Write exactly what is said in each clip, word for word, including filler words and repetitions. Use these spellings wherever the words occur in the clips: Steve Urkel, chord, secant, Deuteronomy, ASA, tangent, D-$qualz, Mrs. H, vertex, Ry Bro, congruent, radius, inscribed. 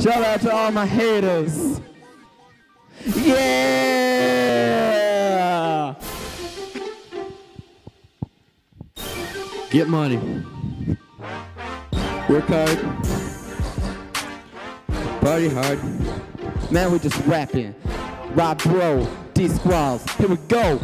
Shout out to all my haters. Yeah! Get money. Work hard. Party hard. Man, we just rapping. Ry Bro, D-$qualz. Here we go.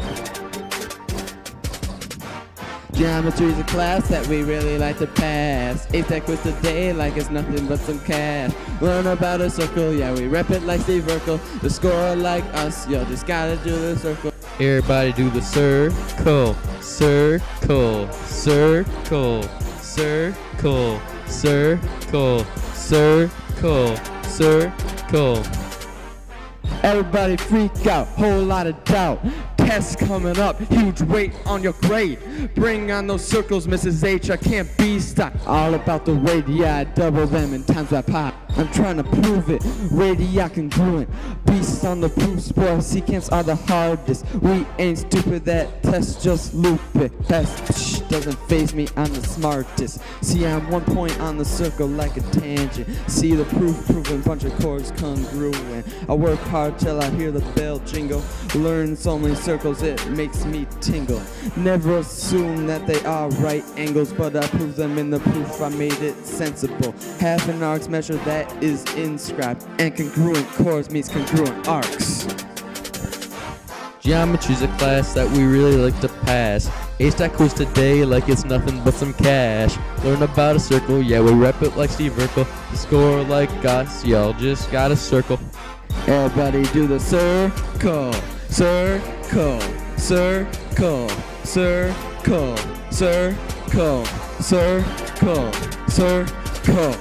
Geometry's a class that we really like to pass. A-Tech with the day like it's nothing but some cash. Learn about a circle, yeah, we rep it like Steve Urkel. The score like us, yo, just gotta do the circle. Everybody do the circle, circle, circle, circle, circle, circle, circle. Everybody freak out, whole lot of doubt. Tests coming up, huge weight on your grade. Bring on those circles, Missus H, I can't be stopped. All about the radii, I double them and times by pi. I'm trying to prove it, radii congruent. Beasts on the proof score, secants are the hardest. We ain't stupid, that test just loop it. Test doesn't faze me, I'm the smartest. See, I'm one point on the circle like a tangent. See the proof proven, bunch of chords congruent. I work hard till I hear the bell jingle. Learn so many circles, it makes me tingle. Never assume that they are right angles, but I prove them in the proof, I made it sensible. Half an arc's measure that is inscribed, and congruent chords meets congruent arcs. Geometry's a class that we really like to pass. A-Tech quiz today like it's nothing but some cash. Learn about a circle, yeah, we rep it like Steve Urkel. The score like us, y'all just got a circle. Everybody do the circle, circle, circle, circle, circle, circle, circle.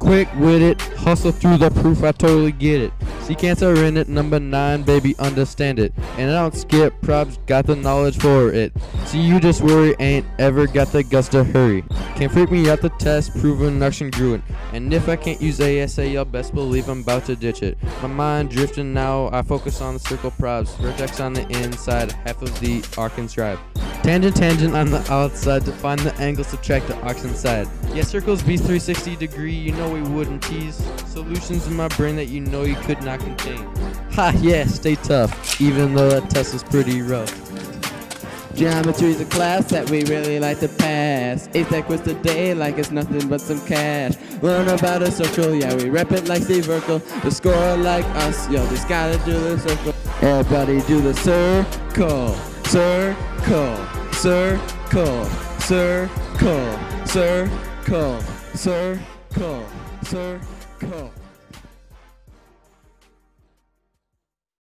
Quick with it, hustle through the proof, I totally get it. Secants are in it, number nine, baby, understand it. And I don't skip, props, got the knowledge for it. See, you just worry, ain't ever got the guts to hurry. Can't freak me out the test, proven action congruent. And if I can't use A S A, y'all best believe I'm about to ditch it. My mind drifting now, I focus on the circle props. Vertex on the inside, half of the arc and stripe. Tangent, tangent on the outside, to find the angle, subtract the arcs inside. Yeah, circles be three sixty degree, you know we wouldn't tease. Solutions in my brain that you know you could not contain. Ha, yeah, stay tough, even though that test is pretty rough. Geometry's a class that we really like to pass. A-Tech quiz today like it's nothing but some cash. Learn about a circle, yeah, we rep it like Steve Urkel. The score like us, yo, just gotta do the circle. Everybody do the circle. Circle, circle, circle, circle, circle, circle.